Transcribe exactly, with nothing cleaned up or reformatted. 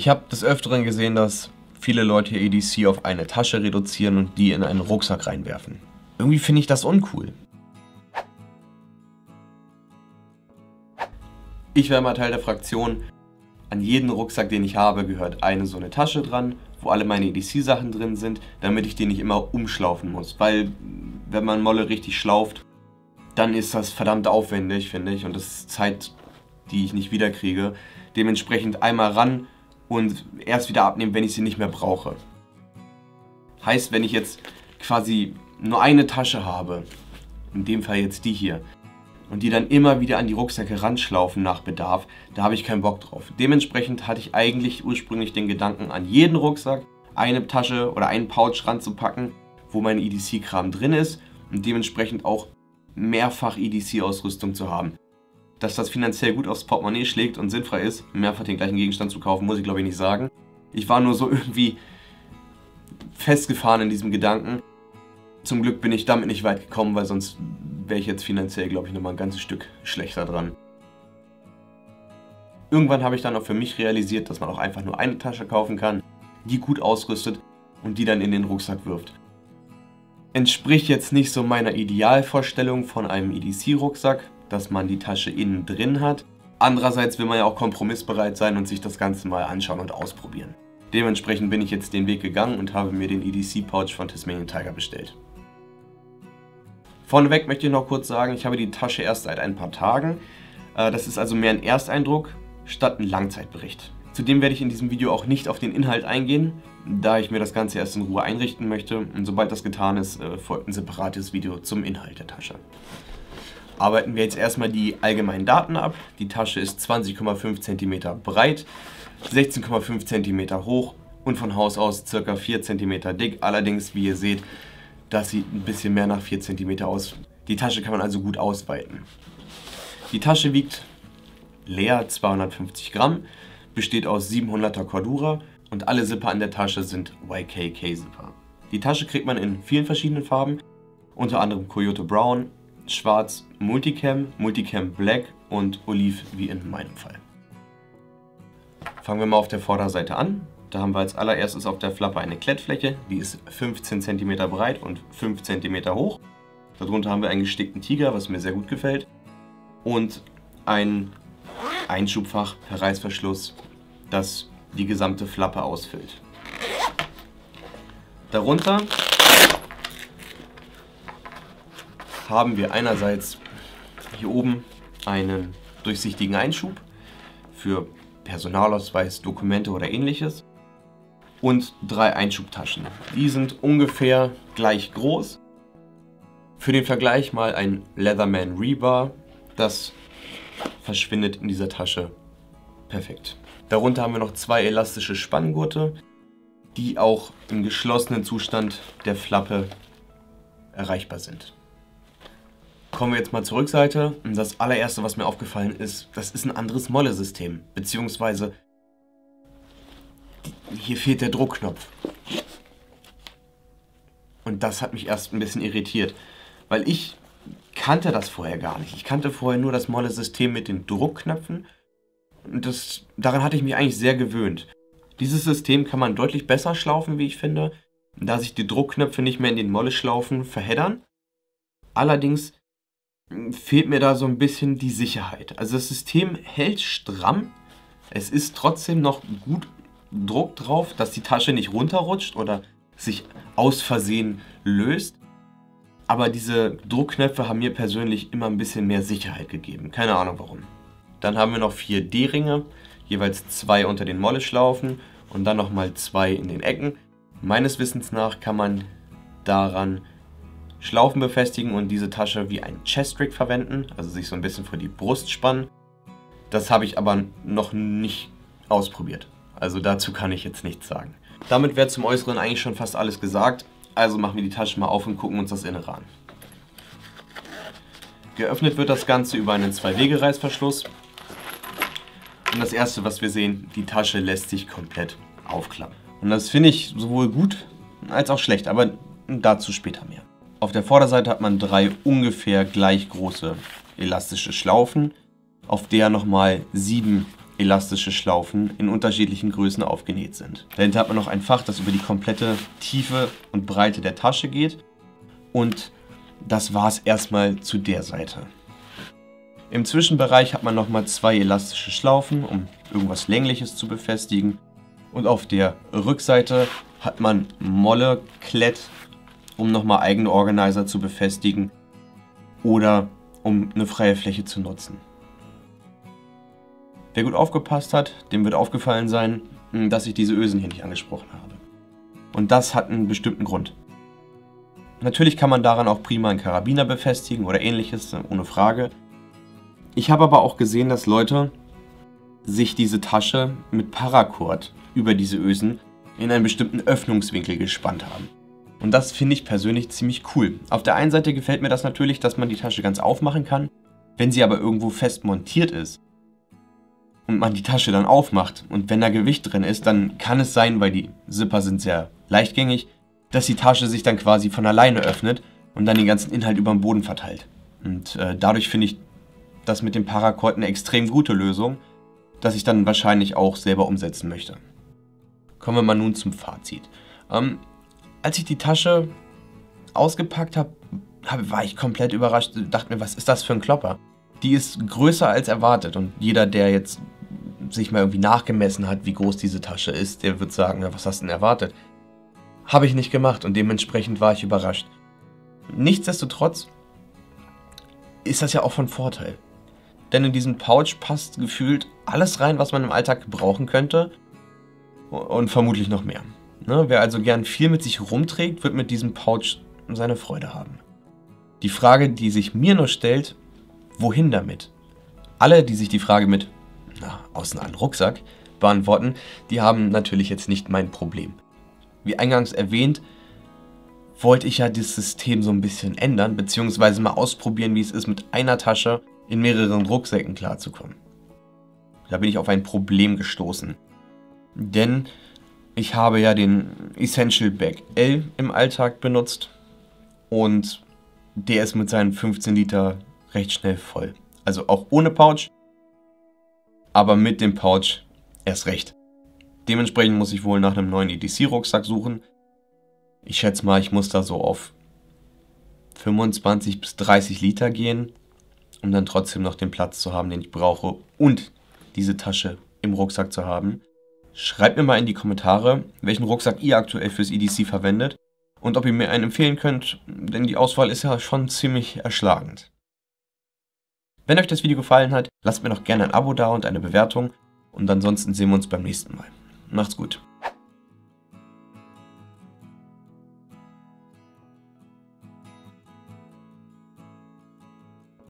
Ich habe des Öfteren gesehen, dass viele Leute E D C auf eine Tasche reduzieren und die in einen Rucksack reinwerfen. Irgendwie finde ich das uncool. Ich wäre mal Teil der Fraktion, an jeden Rucksack, den ich habe, gehört eine so eine Tasche dran, wo alle meine E D C-Sachen drin sind, damit ich die nicht immer umschlaufen muss. Weil, wenn man Molle richtig schlauft, dann ist das verdammt aufwendig, finde ich, und das ist Zeit, die ich nicht wiederkriege. Dementsprechend einmal ran und erst wieder abnehmen, wenn ich sie nicht mehr brauche. Heißt, wenn ich jetzt quasi nur eine Tasche habe, in dem Fall jetzt die hier, und die dann immer wieder an die Rucksäcke ranschlaufen nach Bedarf, da habe ich keinen Bock drauf. Dementsprechend hatte ich eigentlich ursprünglich den Gedanken, an jeden Rucksack eine Tasche oder einen Pouch ranzupacken, wo mein E D C-Kram drin ist und dementsprechend auch mehrfach E D C-Ausrüstung zu haben. Dass das finanziell gut aufs Portemonnaie schlägt und sinnfrei ist, mehrfach den gleichen Gegenstand zu kaufen, muss ich glaube ich nicht sagen. Ich war nur so irgendwie festgefahren in diesem Gedanken. Zum Glück bin ich damit nicht weit gekommen, weil sonst wäre ich jetzt finanziell, glaube ich, nochmal ein ganzes Stück schlechter dran. Irgendwann habe ich dann auch für mich realisiert, dass man auch einfach nur eine Tasche kaufen kann, die gut ausrüstet und die dann in den Rucksack wirft. Entspricht jetzt nicht so meiner Idealvorstellung von einem E D C-Rucksack, dass man die Tasche innen drin hat. Andererseits will man ja auch kompromissbereit sein und sich das Ganze mal anschauen und ausprobieren. Dementsprechend bin ich jetzt den Weg gegangen und habe mir den E D C-Pouch von Tasmanian Tiger bestellt. Vorneweg möchte ich noch kurz sagen, ich habe die Tasche erst seit ein paar Tagen. Das ist also mehr ein Ersteindruck statt ein Langzeitbericht. Zudem werde ich in diesem Video auch nicht auf den Inhalt eingehen, da ich mir das Ganze erst in Ruhe einrichten möchte. Und sobald das getan ist, folgt ein separates Video zum Inhalt der Tasche. Arbeiten wir jetzt erstmal die allgemeinen Daten ab. Die Tasche ist zwanzig Komma fünf Zentimeter breit, sechzehn Komma fünf Zentimeter hoch und von Haus aus ca. vier Zentimeter dick. Allerdings, wie ihr seht, das sieht ein bisschen mehr nach vier Zentimeter aus. Die Tasche kann man also gut ausweiten. Die Tasche wiegt leer zweihundertfünfzig Gramm, besteht aus siebenhunderter Cordura und alle Zipper an der Tasche sind Y K K-Zipper. Die Tasche kriegt man in vielen verschiedenen Farben, unter anderem Coyote Brown, Schwarz, Multicam, Multicam Black und Oliv, wie in meinem Fall. Fangen wir mal auf der Vorderseite an. Da haben wir als allererstes auf der Flappe eine Klettfläche, die ist fünfzehn Zentimeter breit und fünf Zentimeter hoch. Darunter haben wir einen gestickten Tiger, was mir sehr gut gefällt. Und ein Einschubfach per Reißverschluss, das die gesamte Flappe ausfüllt. Darunter haben wir einerseits hier oben einen durchsichtigen Einschub für Personalausweis, Dokumente oder ähnliches. Und drei Einschubtaschen. Die sind ungefähr gleich groß. Für den Vergleich mal ein Leatherman Rebar. Das verschwindet in dieser Tasche perfekt. Darunter haben wir noch zwei elastische Spanngurte, die auch im geschlossenen Zustand der Flappe erreichbar sind. Kommen wir jetzt mal zur Rückseite. Das allererste, was mir aufgefallen ist, das ist ein anderes Molle-System. Beziehungsweise hier fehlt der Druckknopf. Und das hat mich erst ein bisschen irritiert, weil ich kannte das vorher gar nicht. Ich kannte vorher nur das Molle-System mit den Druckknöpfen und das, daran hatte ich mich eigentlich sehr gewöhnt. Dieses System kann man deutlich besser schlaufen, wie ich finde, da sich die Druckknöpfe nicht mehr in den Molle-Schlaufen verheddern. Allerdings fehlt mir da so ein bisschen die Sicherheit. Also das System hält stramm, es ist trotzdem noch gut Druck drauf, dass die Tasche nicht runterrutscht oder sich aus Versehen löst. Aber diese Druckknöpfe haben mir persönlich immer ein bisschen mehr Sicherheit gegeben. Keine Ahnung warum. Dann haben wir noch vier D-Ringe, jeweils zwei unter den Molle-Schlaufen und dann nochmal zwei in den Ecken. Meines Wissens nach kann man daran Schlaufen befestigen und diese Tasche wie ein Chest-Rig verwenden, also sich so ein bisschen vor die Brust spannen. Das habe ich aber noch nicht ausprobiert. Also dazu kann ich jetzt nichts sagen. Damit wäre zum Äußeren eigentlich schon fast alles gesagt. Also machen wir die Tasche mal auf und gucken uns das Innere an. Geöffnet wird das Ganze über einen Zwei-Wege-Reißverschluss. Und das erste, was wir sehen, die Tasche lässt sich komplett aufklappen. Und das finde ich sowohl gut als auch schlecht, aber dazu später mehr. Auf der Vorderseite hat man drei ungefähr gleich große elastische Schlaufen, auf der nochmal sieben elastische Schlaufen in unterschiedlichen Größen aufgenäht sind. Dahinter hat man noch ein Fach, das über die komplette Tiefe und Breite der Tasche geht. Und das war es erstmal zu der Seite. Im Zwischenbereich hat man nochmal zwei elastische Schlaufen, um irgendwas Längliches zu befestigen. Und auf der Rückseite hat man Molle, Klett, um nochmal eigene Organizer zu befestigen oder um eine freie Fläche zu nutzen. Wer gut aufgepasst hat, dem wird aufgefallen sein, dass ich diese Ösen hier nicht angesprochen habe. Und das hat einen bestimmten Grund. Natürlich kann man daran auch prima einen Karabiner befestigen oder ähnliches, ohne Frage. Ich habe aber auch gesehen, dass Leute sich diese Tasche mit Paracord über diese Ösen in einen bestimmten Öffnungswinkel gespannt haben. Und das finde ich persönlich ziemlich cool. Auf der einen Seite gefällt mir das natürlich, dass man die Tasche ganz aufmachen kann, wenn sie aber irgendwo fest montiert ist und man die Tasche dann aufmacht und wenn da Gewicht drin ist, dann kann es sein, weil die Zipper sind sehr leichtgängig, dass die Tasche sich dann quasi von alleine öffnet und dann den ganzen Inhalt über den Boden verteilt. Und äh, dadurch finde ich das mit dem Paracord eine extrem gute Lösung, dass ich dann wahrscheinlich auch selber umsetzen möchte. Kommen wir mal nun zum Fazit. Ähm, als ich die Tasche ausgepackt habe, hab, war ich komplett überrascht, dachte mir, was ist das für ein Klopper? Die ist größer als erwartet und jeder, der jetzt sich mal irgendwie nachgemessen hat, wie groß diese Tasche ist, der wird sagen, na, was hast du denn erwartet? Habe ich nicht gemacht und dementsprechend war ich überrascht. Nichtsdestotrotz ist das ja auch von Vorteil. Denn in diesen Pouch passt gefühlt alles rein, was man im Alltag gebrauchen könnte und vermutlich noch mehr. Ne? Wer also gern viel mit sich rumträgt, wird mit diesem Pouch seine Freude haben. Die Frage, die sich mir nur stellt, wohin damit? Alle, die sich die Frage mit na, außen an Rucksack beantworten, die haben natürlich jetzt nicht mein Problem. Wie eingangs erwähnt, wollte ich ja das System so ein bisschen ändern, beziehungsweise mal ausprobieren, wie es ist, mit einer Tasche in mehreren Rucksäcken klarzukommen. Da bin ich auf ein Problem gestoßen. Denn ich habe ja den Essential Bag L im Alltag benutzt und der ist mit seinen fünfzehn Liter recht schnell voll. Also auch ohne Pouch, aber mit dem Pouch erst recht. Dementsprechend muss ich wohl nach einem neuen E D C-Rucksack suchen. Ich schätze mal, ich muss da so auf fünfundzwanzig bis dreißig Liter gehen, um dann trotzdem noch den Platz zu haben, den ich brauche und diese Tasche im Rucksack zu haben. Schreibt mir mal in die Kommentare, welchen Rucksack ihr aktuell fürs E D C verwendet und ob ihr mir einen empfehlen könnt, denn die Auswahl ist ja schon ziemlich erschlagend. Wenn euch das Video gefallen hat, lasst mir doch gerne ein Abo da und eine Bewertung und ansonsten sehen wir uns beim nächsten Mal. Macht's gut.